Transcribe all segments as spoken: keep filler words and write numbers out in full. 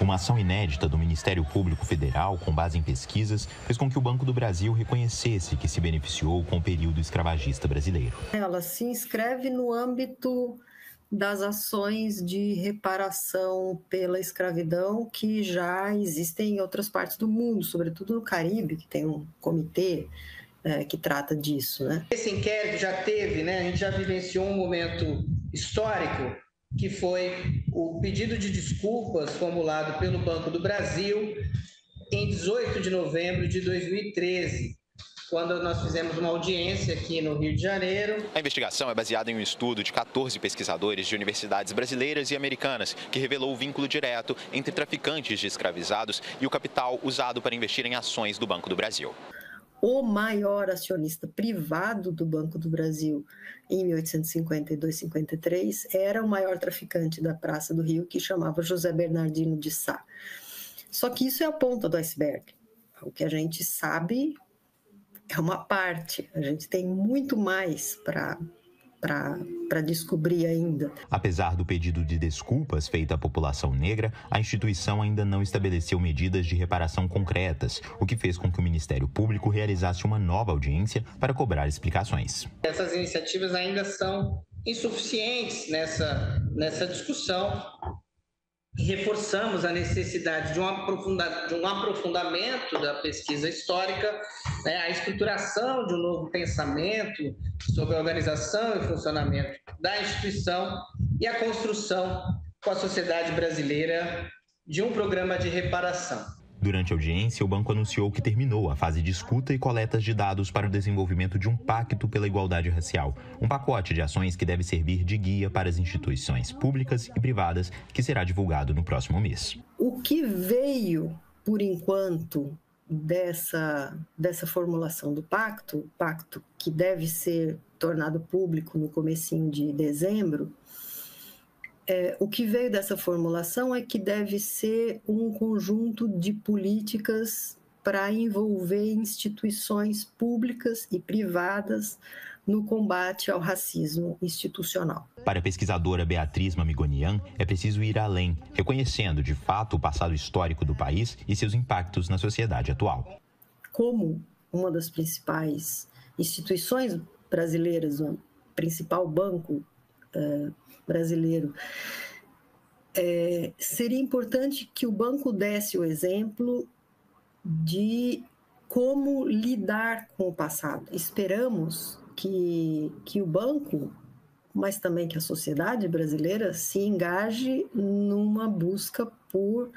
Uma ação inédita do Ministério Público Federal, com base em pesquisas, fez com que o Banco do Brasil reconhecesse que se beneficiou com o período escravagista brasileiro. Ela se inscreve no âmbito das ações de reparação pela escravidão que já existem em outras partes do mundo, sobretudo no Caribe, que tem um comitê é, que trata disso, né? Esse inquérito já teve, né? A gente já vivenciou um momento histórico que foi o pedido de desculpas formulado pelo Banco do Brasil em dezoito de novembro de dois mil e treze. Quando nós fizemos uma audiência aqui no Rio de Janeiro. A investigação é baseada em um estudo de quatorze pesquisadores de universidades brasileiras e americanas, que revelou o vínculo direto entre traficantes de escravizados e o capital usado para investir em ações do Banco do Brasil. O maior acionista privado do Banco do Brasil em mil oitocentos e cinquenta e dois, cinquenta e três era o maior traficante da Praça do Rio, que chamava José Bernardino de Sá. Só que isso é a ponta do iceberg. O que a gente sabe é uma parte, a gente tem muito mais para para descobrir ainda. Apesar do pedido de desculpas feito à população negra, a instituição ainda não estabeleceu medidas de reparação concretas, o que fez com que o Ministério Público realizasse uma nova audiência para cobrar explicações. Essas iniciativas ainda são insuficientes nessa, nessa discussão. Reforçamos a necessidade de um, aprofunda, de um aprofundamento da pesquisa histórica, né, a estruturação de um novo pensamento sobre a organização e funcionamento da instituição e a construção com a sociedade brasileira de um programa de reparação. Durante a audiência, o banco anunciou que terminou a fase de escuta e coletas de dados para o desenvolvimento de um Pacto pela Igualdade Racial, um pacote de ações que deve servir de guia para as instituições públicas e privadas, que será divulgado no próximo mês. O que veio, por enquanto, dessa, dessa formulação do pacto, pacto que deve ser tornado público no comecinho de dezembro, É, o que veio dessa formulação é que deve ser um conjunto de políticas para envolver instituições públicas e privadas no combate ao racismo institucional. Para a pesquisadora Beatriz Mamigonian, é preciso ir além, reconhecendo de fato o passado histórico do país e seus impactos na sociedade atual. Como uma das principais instituições brasileiras, o principal banco Uh, brasileiro, é, seria importante que o banco desse o exemplo de como lidar com o passado. Esperamos que, que o banco, mas também que a sociedade brasileira se engaje numa busca por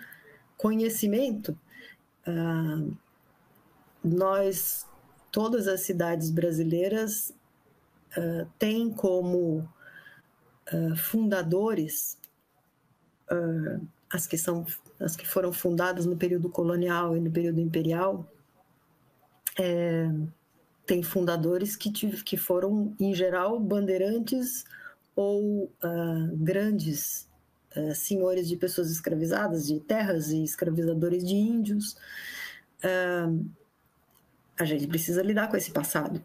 conhecimento. Uh, nós, todas as cidades brasileiras, uh, têm como Uh, fundadores, uh, as, que são, as que foram fundadas no período colonial e no período imperial, é, tem fundadores que, tive, que foram, em geral, bandeirantes ou uh, grandes uh, senhores de pessoas escravizadas, de terras e escravizadores de índios. Uh, a gente precisa lidar com esse passado.